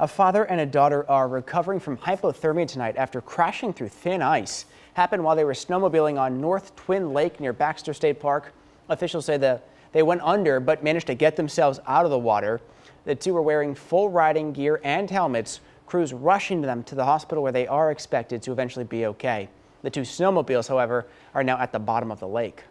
A father and a daughter are recovering from hypothermia tonight after crashing through thin ice. Happened while they were snowmobiling on North Twin Lake near Baxter State Park. Officials say that they went under but managed to get themselves out of the water. The two were wearing full riding gear and helmets. Crews rushing them to the hospital where they are expected to eventually be okay. The two snowmobiles, however, are now at the bottom of the lake.